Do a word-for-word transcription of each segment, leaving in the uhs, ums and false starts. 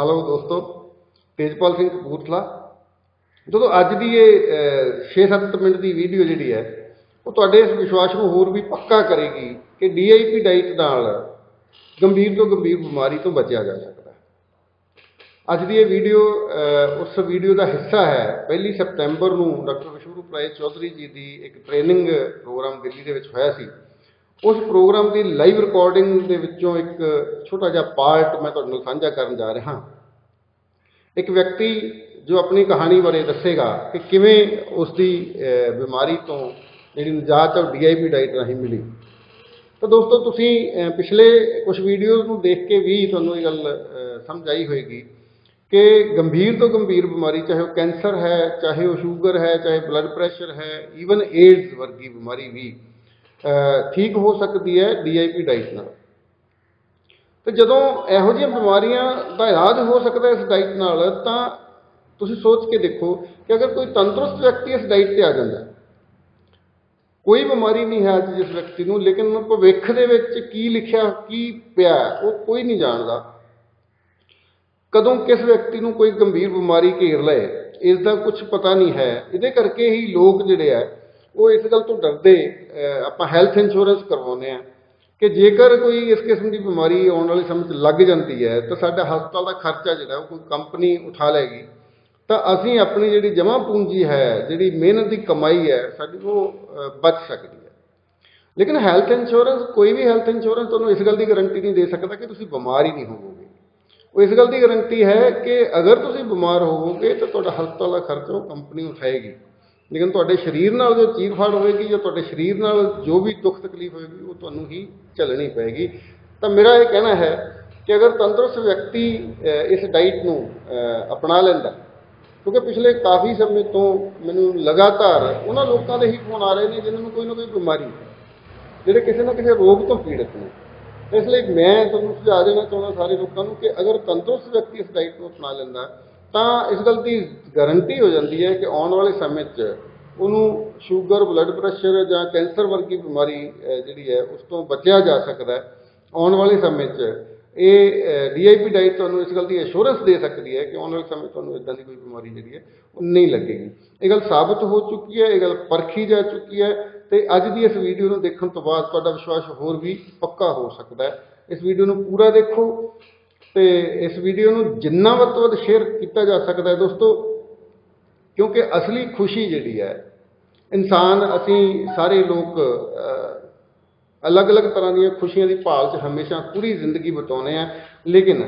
Hello दोस्तों, तेजपाल सिंह बूथला। जो अज की ये छे सत्त मिनट की वीडियो जी है वो तुहाडे इस विश्वास को होर भी पक्का करेगी कि डीआईपी डाइट नाल गंभीर तो गंभीर बीमारी तो बचा जा सकता है। अज की ये वीडियो उस वीडियो का हिस्सा है। पहली सितंबर को डॉक्टर विष्णुराज चौधरी जी की एक ट्रेनिंग प्रोग्राम दिल्ली के विच होया सी। उस प्रोग्राम की लाइव रिकॉर्डिंग के विचों एक छोटा जिहा पार्ट मैं तुहाडे नाल साझा करन जा रहा। एक व्यक्ति जो अपनी कहानी बारे दसेगा कि किवें उसकी बीमारी तो जिहड़ी निजात और डीआईपी डाइट राही मिली। तो दोस्तों, तुसी पिछले कुछ वीडियोज़ को देख के भी तुहानूं ये गल समझ आई होएगी कि गंभीर तो गंभीर बीमारी, चाहे वह कैंसर है, चाहे वह शूगर है, चाहे ब्लड प्रेशर है, ईवन एड्स वर्गी बीमारी भी ठीक हो सकती है डीआईपी डाइट नाल। तो जदों इहो जिहियां बीमारियां दा इलाज हो सकता है इस डाइट नाल, तां तुसी सोच के देखो कि अगर कोई तंदुरुस्त व्यक्ति इस डाइट पर आ जाता है, कोई बीमारी नहीं है अज जिस व्यक्ति को, लेकिन भविष्य दे विच की लिखिया की पिया वो कोई नहीं जानता। कदों किस व्यक्ति को कोई गंभीर बीमारी घेर ले इसका कुछ पता नहीं है। इहदे करके ही लोग जिहड़े है वो इस गल तो डरदे आपां हैल्थ इंश्योरेंस करवाउने हैं कि जेकर कोई इस किस्म की बीमारी आने वाले समय में लग जाती है तो साडा हस्पताल का खर्चा जिहड़ा कोई कंपनी उठा लेगी, तो असी अपनी जिहड़ी जमा पूंजी है, जिहड़ी मेहनत की कमाई है, साडी वो बच सकती है। लेकिन हैल्थ इंश्योरेंस, कोई भी हैल्थ इंश्योरेंस तुहानूं इस गल की गारंटी नहीं दे सकता कि तुसीं बीमार ही नहीं होवोगे। वो इस गल की गारंटी है कि अगर तुसीं बीमार होवोगे तो तुहाडा हस्पताल का खर्चा कंपनी उठाएगी, लेकिन तुहाडे शरीर नाल जो चीरफाड़ होएगी या तुहाडे शरीर नाल जो भी दुख तकलीफ होएगी वो तुहानूं ही झलनी पैगी। तो मेरा ये कहना है कि अगर तंदुरुस्त व्यक्ति इस डाइट नूं अपना लैंदा, क्योंकि पिछले काफ़ी समय तो मैनूं लगातार उन्हां लोकां दे ही फोन आ रहे हैं जिन्हां नूं कोई ना कोई बीमारी है, जिहड़े किसी ना किसी रोग तो पीड़ित ने। इसलिए मैं तुहानूं सुझाव देना चाहुंदा सारे लोकां नूं कि अगर तंदुरुस्त व्यक्ति इस डाइट नूं अपना लैंदा तो इस गल की गारंटी हो जाती है कि आने वाले समय उन्होंने शूगर, ब्लड प्रेशर या कैंसर वर्गी बीमारी जिहड़ी है उस तो बचा जा सकता है। आने वाले समय ये डीआईपी डाइट तुहानूं इस गल की एश्योरेंस दे सकती है कि आने वाले समय तुहानूं इदां दी कोई बीमारी जिहड़ी है वो नहीं लगेगी। ये गल साबित हो चुकी है, ये गल परखी जा चुकी है। तो अज की इस वीडियो नूं देखण तो बाद तुहाडा विश्वास होर भी पक्का हो सकता है। इस वीडियो नूं पूरा देखो तो इस वीडियो को जिन्ना वध तो वध शेयर किया जा सकता है दोस्तों, क्योंकि असली खुशी जिहड़ी है इंसान, असी सारे लोग अलग अलग तरह दी खुशियां दी भाल च हमेशा पूरी जिंदगी बिताने हैं, लेकिन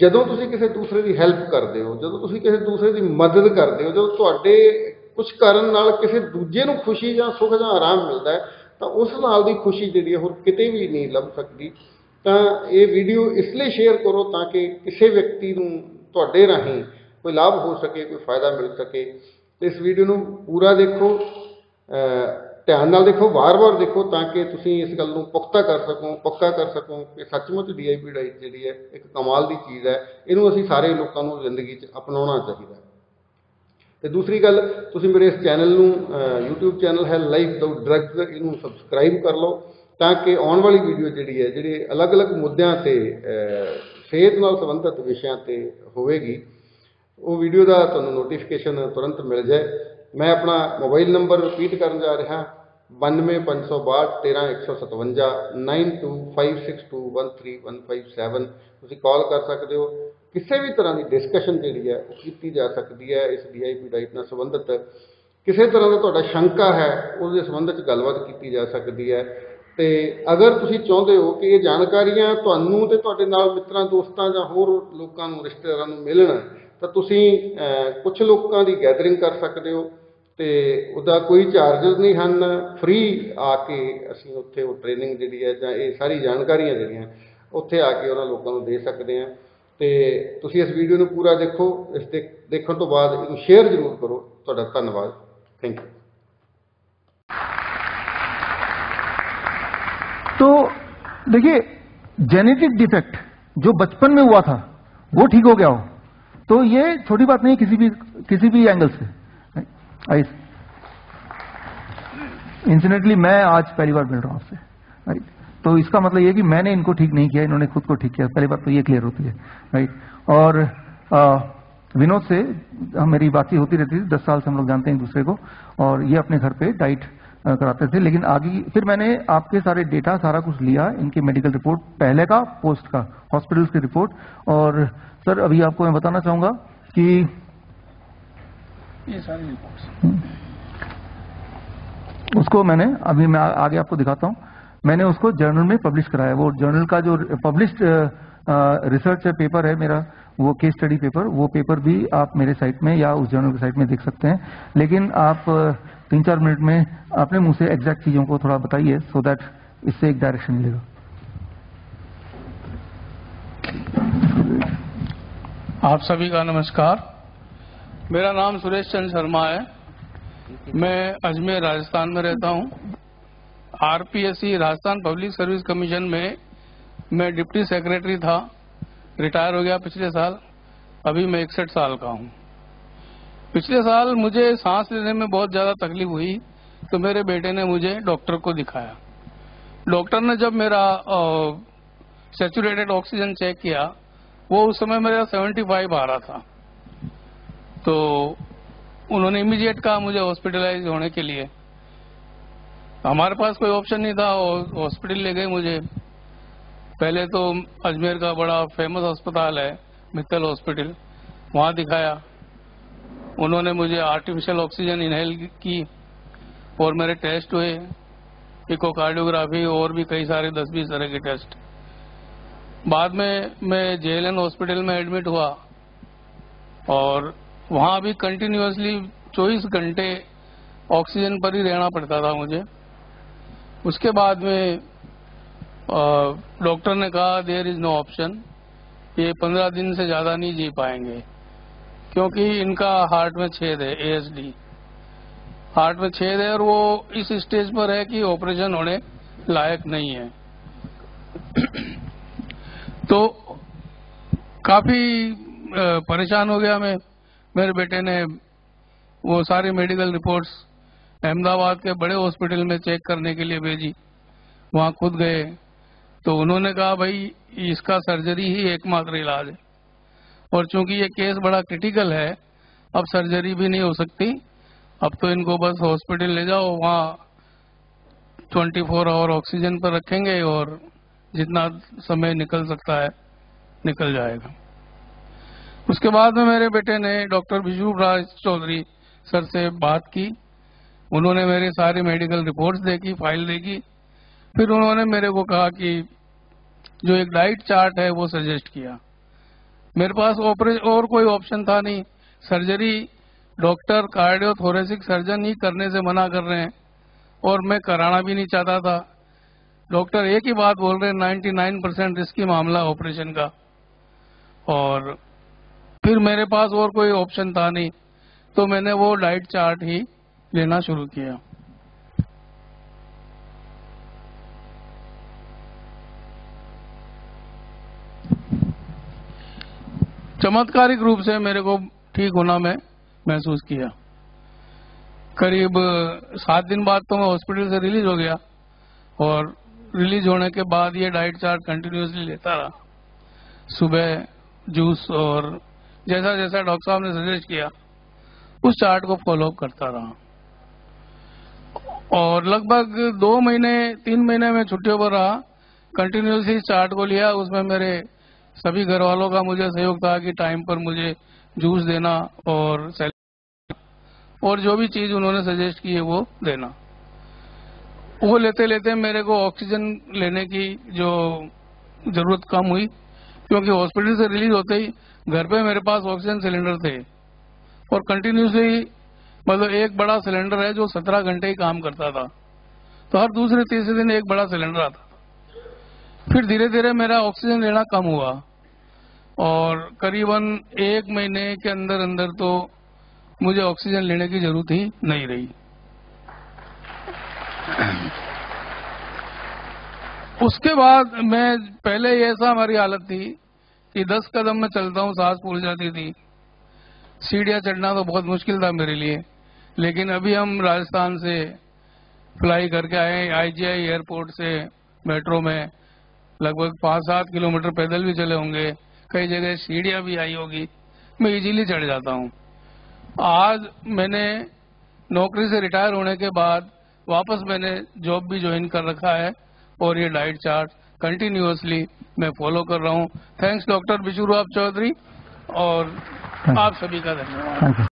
जदों तुसीं किसी दूसरे की हैल्प करते हो, जदों तुसीं किसी दूसरे की मदद करते हो, जदों तुहाडे कुछ करन नाल किसी दूजे नूं खुशी जां सुख जां आराम मिलता है, तो उस नाल दी खुशी जिहड़ी है होर कितें भी नहीं लभ सकदी। तो ये वीडियो इसलिए शेयर करो ताकि किसी व्यक्ति को तुहाडे राहीं कोई लाभ हो सके, कोई फायदा मिल सके। इस वीडियो को पूरा देखो, ध्यान नाल देखो, बार बार देखो, ताकि तुसीं इस गल नूं पुख्ता कर सको, पक्का कर सको कि सचमुच डीआईपी डाइट जिहड़ी है एक कमाल की चीज़ है। इहनूं असीं सारे लोकां नूं जिंदगी च अपनाउणा चाहीदा। तो दूसरी गल, तुसीं मेरे इस चैनल नूं, यूट्यूब चैनल है लाइफ विदाउट ड्रग्स, इहनूं सबसक्राइब कर लो ताकि आने वाली वीडियो जिहड़ी है जिहड़े अलग अलग मुद्दों से सेहत नाल संबंधित विषयां ते होगी, वो वीडियो का तुहानूं नोटिफिकेशन तुरंत मिल जाए। मैं अपना मोबाइल नंबर रिपीट करन जा रहा, बानवे पाँच सौ बाहठ तेरह एक सौ सतवंजा nine two five six two one three one five seven तुसीं कॉल कर सकते हो। किसी भी तरह की डिस्कशन जिहड़ी है वो की जा सकती है इस डी आई पी डाइट नाल संबंधित। किसी तरह का तुहाडा शंका है उसके संबंध च गलबात की जा सकती है। तो अगर तुसीं चाहते हो कि ये जानकारियां तुहानूं ते तुहाडे नाल मित्रां, दोस्तां जां होर लोकां नूं, रिश्तेदारां नूं मिलण, तो तुसीं कुछ लोकां दी गैदरिंग कर सकदे हो। तो उहदा कोई चार्जेस नहीं हन, फ्री आके असीं उत्थे ओह ट्रेनिंग जिहड़ी है जां ये सारी जानकारियां जिहड़ियां उत्थे आके उहनां लोकां नूं दे सकदे आ। तो तुसीं इस वीडियो नूं पूरा देखो, इस दे देखण तो बाद इहनूं शेयर जरूर करो। तुहाडा धन्नवाद, थैंक यू। तो देखिए, जेनेटिक डिफेक्ट जो बचपन में हुआ था वो ठीक हो गया हो तो ये छोटी बात नहीं किसी भी किसी भी एंगल से। इंसिडेंटली मैं आज पहली बार मिल रहा हूं आपसे। तो इसका मतलब ये कि मैंने इनको ठीक नहीं किया, इन्होंने खुद को ठीक किया, पहली बात तो ये क्लियर होती है, राइट। और विनोद से मेरी बातचीत होती रहती थी, दस साल से हम लोग जानते हैं एक दूसरे को, और ये अपने घर पे डाइट कराते थे। लेकिन आगे फिर मैंने आपके सारे डेटा सारा कुछ लिया, इनकी मेडिकल रिपोर्ट पहले का, पोस्ट का, हॉस्पिटल्स की रिपोर्ट। और सर अभी आपको मैं बताना चाहूंगा कि ये सारी रिपोर्ट उसको मैंने अभी मैं आगे आपको दिखाता हूँ, मैंने उसको जर्नल में पब्लिश कराया। वो जर्नल का जो पब्लिश्ड रिसर्च पेपर है मेरा, वो केस स्टडी पेपर, वो पेपर भी आप मेरे साइट में या उस जर्नल के साइट में देख सकते हैं। लेकिन आप तीन चार मिनट में अपने मुंह से एग्जैक्ट चीजों को थोड़ा बताइए, सो दैट इससे एक डायरेक्शन मिलेगा। आप सभी का नमस्कार, मेरा नाम सुरेश चंद शर्मा है, मैं अजमेर राजस्थान में रहता हूँ। RPSC Rajasthan public service commission में मैं डिप्टी सेक्रेटरी था, रिटायर हो गया पिछले साल, अभी मैं इकसठ साल का हूँ। पिछले साल मुझे सांस लेने में बहुत ज़्यादा तकलीफ हुई, तो मेरे बेटे ने मुझे डॉक्टर को दिखाया। डॉक्टर ने जब मेरा सैचुरेटेड ऑक्सीजन चेक किया, वो उस समय मेरा पचहत्तर आ रहा था, तो उन्होंने इमीडिएट कहा मुझे हॉस्पिटलाइज होने के लिए। हमारे पास कोई ऑप्शन नहीं था, हॉस्पिटल ले गए मुझे। पहले तो अजमेर का बड़ा फेमस अस्पताल है मित्तल हॉस्पिटल, वहाँ दिखाया। उन्होंने मुझे आर्टिफिशियल ऑक्सीजन इनहेल की और मेरे टेस्ट हुए, इकोकार्डियोग्राफी और भी कई सारे दस बीस तरह के टेस्ट। बाद में मैं जेएलएन हॉस्पिटल में एडमिट हुआ और वहाँ भी कंटिन्यूसली चौबीस घंटे ऑक्सीजन पर ही रहना पड़ता था मुझे। उसके बाद में डॉक्टर ने कहा देयर इज नो ऑप्शन, ये पंद्रह दिन से ज़्यादा नहीं जी पाएंगे, क्योंकि इनका हार्ट में छेद है, एएसडी हार्ट में छेद है, और वो इस स्टेज पर है कि ऑपरेशन होने लायक नहीं है। तो काफ़ी परेशान हो गया मैं। मेरे बेटे ने वो सारी मेडिकल रिपोर्ट्स अहमदाबाद के बड़े हॉस्पिटल में चेक करने के लिए भेजी, वहाँ खुद गए, तो उन्होंने कहा भाई इसका सर्जरी ही एकमात्र इलाज है, और चूंकि ये केस बड़ा क्रिटिकल है, अब सर्जरी भी नहीं हो सकती, अब तो इनको बस हॉस्पिटल ले जाओ, वहाँ चौबीस आवर ऑक्सीजन पर रखेंगे और जितना समय निकल सकता है निकल जाएगा। उसके बाद में मेरे बेटे ने डॉक्टर विष्णुराज चौधरी सर से बात की, उन्होंने मेरे सारी मेडिकल रिपोर्ट्स देखी, फाइल देखी, फिर उन्होंने मेरे को कहा कि जो एक डाइट चार्ट है वो सजेस्ट किया। मेरे पास ऑपरेशन और कोई ऑप्शन था नहीं, सर्जरी डॉक्टर कार्डियोथोरेसिक सर्जन ही करने से मना कर रहे हैं और मैं कराना भी नहीं चाहता था। डॉक्टर एक ही बात बोल रहे हैं, नाइन्टी नाइन परसेंट रिस्की मामला ऑपरेशन का, और फिर मेरे पास और कोई ऑप्शन था नहीं, तो मैंने वो डाइट चार्ट ही लेना शुरू किया। चमत्कारिक रूप से मेरे को ठीक होना मैं महसूस किया। करीब सात दिन बाद तो मैं हॉस्पिटल से रिलीज हो गया, और रिलीज होने के बाद ये डाइट चार्ट कंटिन्यूसली लेता रहा, सुबह जूस और जैसा जैसा डॉक्टर साहब ने सजेस्ट किया उस चार्ट को फॉलोअप करता रहा, और लगभग दो महीने तीन महीने में छुट्टियों पर रहा, कंटिन्यूसली चार्ट को लिया। उसमें मेरे सभी घर वालों का मुझे सहयोग था कि टाइम पर मुझे जूस देना और सैलड और जो भी चीज़ उन्होंने सजेस्ट की है वो देना। वो लेते लेते मेरे को ऑक्सीजन लेने की जो ज़रूरत कम हुई, क्योंकि हॉस्पिटल से रिलीज होते ही घर पे मेरे पास ऑक्सीजन सिलेंडर थे, और कंटिन्यूसली मतलब एक बड़ा सिलेंडर है जो सत्रह घंटे ही काम करता था, तो हर दूसरे तीसरे दिन एक बड़ा सिलेंडर आता। फिर धीरे धीरे मेरा ऑक्सीजन लेना कम हुआ, और करीबन एक महीने के अंदर अंदर तो मुझे ऑक्सीजन लेने की जरूरत ही नहीं रही। उसके बाद मैं पहले ही ऐसा हमारी हालत थी कि दस कदम में चलता हूँ सांस फूल जाती थी, सीढ़ियाँ चढ़ना तो बहुत मुश्किल था मेरे लिए। लेकिन अभी हम राजस्थान से फ्लाई करके आए, आईजीआई एयरपोर्ट से मेट्रो में लगभग पाँच सात किलोमीटर पैदल भी चले होंगे, कई जगह सीढ़ियां भी आई होगी, मैं इजीली चढ़ जाता हूं। आज मैंने नौकरी से रिटायर होने के बाद वापस मैंने जॉब भी ज्वाइन कर रखा है और ये डाइट चार्ट कंटिन्यूअसली मैं फॉलो कर रहा हूं। थैंक्स डॉक्टर बिस्वरूप रॉय चौधरी और आप सभी का धन्यवाद।